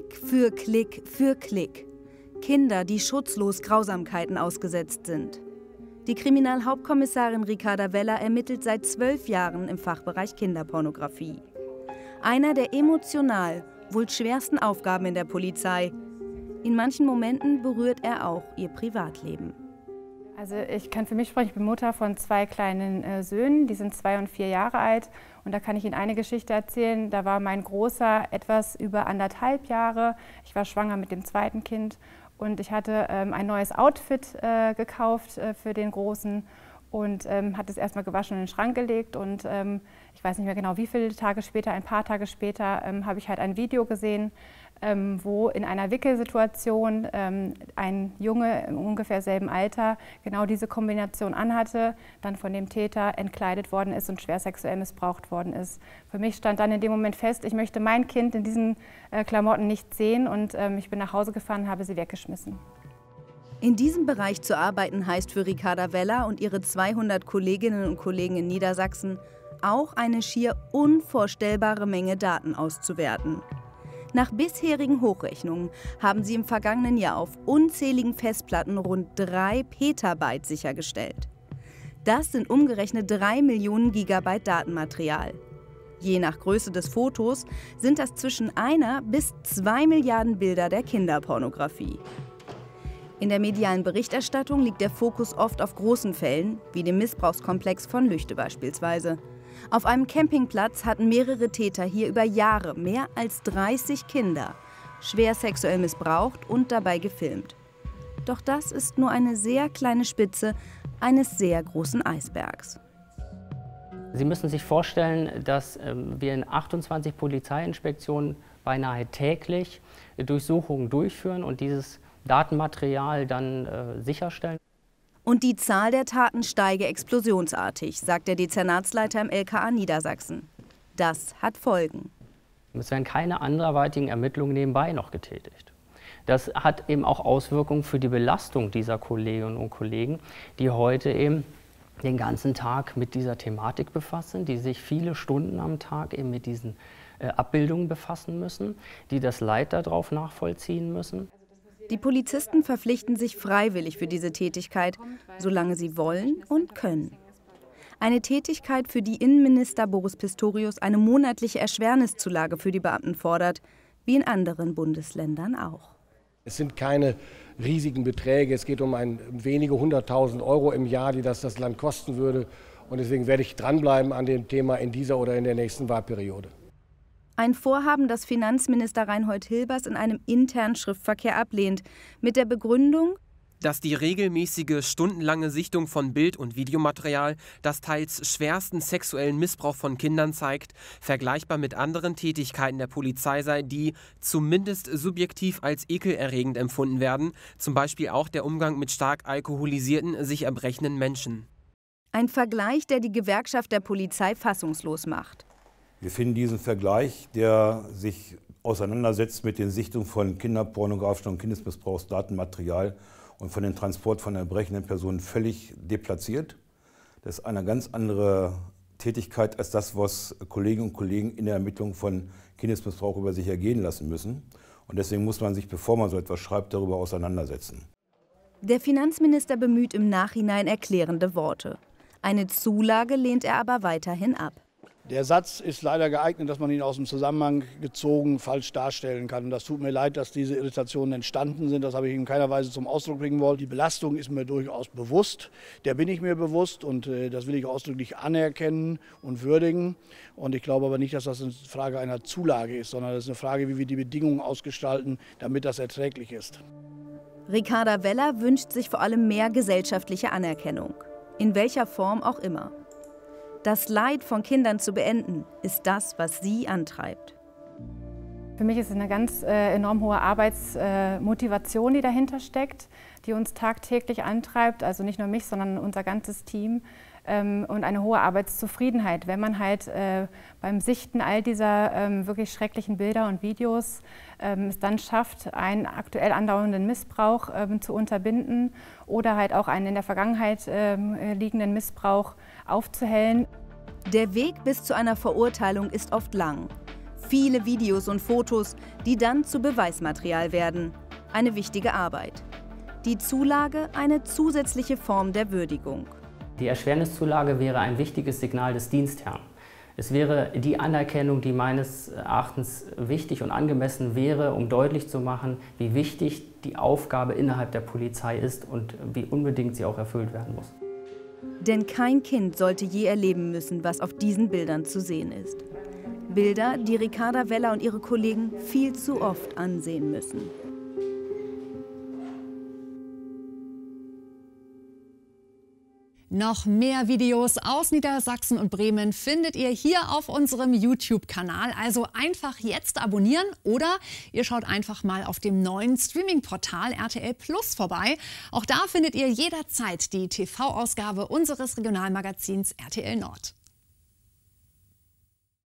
Klick für Klick für Klick. Kinder, die schutzlos Grausamkeiten ausgesetzt sind. Die Kriminalhauptkommissarin Ricarda Weller ermittelt seit 12 Jahren im Fachbereich Kinderpornografie. Einer der emotional wohl schwersten Aufgaben in der Polizei. In manchen Momenten berührt er auch ihr Privatleben. Also ich kann für mich sprechen, ich bin Mutter von 2 kleinen Söhnen, die sind 2 und 4 Jahre alt. Und da kann ich Ihnen eine Geschichte erzählen. Da war mein Großer etwas über 1,5 Jahre. Ich war schwanger mit dem 2. Kind. Und ich hatte ein neues Outfit gekauft für den Großen und hatte es erstmal gewaschen und in den Schrank gelegt. Und ich weiß nicht mehr genau, wie viele Tage später, ein paar Tage später, habe ich halt ein Video gesehen, wo in einer Wickelsituation ein Junge im ungefähr selben Alter genau diese Kombination anhatte, dann von dem Täter entkleidet worden ist und schwer sexuell missbraucht worden ist. Für mich stand dann in dem Moment fest, ich möchte mein Kind in diesen Klamotten nicht sehen, und ich bin nach Hause gefahren und habe sie weggeschmissen. In diesem Bereich zu arbeiten heißt für Ricarda Weller und ihre 200 Kolleginnen und Kollegen in Niedersachsen, auch eine schier unvorstellbare Menge Daten auszuwerten. Nach bisherigen Hochrechnungen haben sie im vergangenen Jahr auf unzähligen Festplatten rund 3 Petabyte sichergestellt. Das sind umgerechnet 3 Millionen Gigabyte Datenmaterial. Je nach Größe des Fotos sind das zwischen 1 bis 2 Milliarden Bilder der Kinderpornografie. In der medialen Berichterstattung liegt der Fokus oft auf großen Fällen, wie dem Missbrauchskomplex von Lüchte beispielsweise. Auf einem Campingplatz hatten mehrere Täter hier über Jahre mehr als 30 Kinder schwer sexuell missbraucht und dabei gefilmt. Doch das ist nur eine sehr kleine Spitze eines sehr großen Eisbergs. Sie müssen sich vorstellen, dass wir in 28 Polizeiinspektionen beinahe täglich Durchsuchungen durchführen und dieses Datenmaterial dann sicherstellen. Und die Zahl der Taten steige explosionsartig, sagt der Dezernatsleiter im LKA Niedersachsen. Das hat Folgen. Es werden keine anderweitigen Ermittlungen nebenbei noch getätigt. Das hat eben auch Auswirkungen für die Belastung dieser Kolleginnen und Kollegen, die heute eben den ganzen Tag mit dieser Thematik befassen, die sich viele Stunden am Tag eben mit diesen Abbildungen befassen müssen, die das Leid darauf nachvollziehen müssen. Die Polizisten verpflichten sich freiwillig für diese Tätigkeit, solange sie wollen und können. Eine Tätigkeit, für die Innenminister Boris Pistorius eine monatliche Erschwerniszulage für die Beamten fordert, wie in anderen Bundesländern auch. Es sind keine riesigen Beträge, es geht um wenige 100.000 € im Jahr, die das Land kosten würde. Und deswegen werde ich dranbleiben an dem Thema in dieser oder in der nächsten Wahlperiode. Ein Vorhaben, das Finanzminister Reinhold Hilbers in einem internen Schriftverkehr ablehnt, mit der Begründung, dass die regelmäßige stundenlange Sichtung von Bild- und Videomaterial, das teils schwersten sexuellen Missbrauch von Kindern zeigt, vergleichbar mit anderen Tätigkeiten der Polizei sei, die zumindest subjektiv als ekelerregend empfunden werden, zum Beispiel auch der Umgang mit stark alkoholisierten, sich erbrechenden Menschen. Ein Vergleich, der die Gewerkschaft der Polizei fassungslos macht. Wir finden diesen Vergleich, der sich auseinandersetzt mit den Sichtungen von kinderpornografischen und Kindesmissbrauchsdatenmaterial und von dem Transport von erbrechenden Personen, völlig deplatziert. Das ist eine ganz andere Tätigkeit als das, was Kolleginnen und Kollegen in der Ermittlung von Kindesmissbrauch über sich ergehen lassen müssen. Und deswegen muss man sich, bevor man so etwas schreibt, darüber auseinandersetzen. Der Finanzminister bemüht im Nachhinein erklärende Worte. Eine Zulage lehnt er aber weiterhin ab. Der Satz ist leider geeignet, dass man ihn aus dem Zusammenhang gezogen falsch darstellen kann. Und das tut mir leid, dass diese Irritationen entstanden sind. Das habe ich in keiner Weise zum Ausdruck bringen wollen. Die Belastung ist mir durchaus bewusst. Der bin ich mir bewusst und das will ich ausdrücklich anerkennen und würdigen. Und ich glaube aber nicht, dass das eine Frage einer Zulage ist, sondern das ist eine Frage, wie wir die Bedingungen ausgestalten, damit das erträglich ist. Ricarda Weller wünscht sich vor allem mehr gesellschaftliche Anerkennung, in welcher Form auch immer. Das Leid von Kindern zu beenden, ist das, was sie antreibt. Für mich ist es eine ganz enorm hohe Arbeitsmotivation, die dahinter steckt, die uns tagtäglich antreibt, also nicht nur mich, sondern unser ganzes Team. Und eine hohe Arbeitszufriedenheit, wenn man halt beim Sichten all dieser wirklich schrecklichen Bilder und Videos es dann schafft, einen aktuell andauernden Missbrauch zu unterbinden oder halt auch einen in der Vergangenheit liegenden Missbrauch aufzuhellen. Der Weg bis zu einer Verurteilung ist oft lang. viele Videos und Fotos, die dann zu Beweismaterial werden. Eine wichtige Arbeit. Die Zulage eine zusätzliche Form der Würdigung. Die Erschwerniszulage wäre ein wichtiges Signal des Dienstherrn. Es wäre die Anerkennung, die meines Erachtens wichtig und angemessen wäre, um deutlich zu machen, wie wichtig die Aufgabe innerhalb der Polizei ist und wie unbedingt sie auch erfüllt werden muss. Denn kein Kind sollte je erleben müssen, was auf diesen Bildern zu sehen ist. Bilder, die Ricarda Weller und ihre Kollegen viel zu oft ansehen müssen. Noch mehr Videos aus Niedersachsen und Bremen findet ihr hier auf unserem YouTube-Kanal. Also einfach jetzt abonnieren oder ihr schaut einfach mal auf dem neuen Streaming-Portal RTL+ vorbei. Auch da findet ihr jederzeit die TV-Ausgabe unseres Regionalmagazins RTL Nord.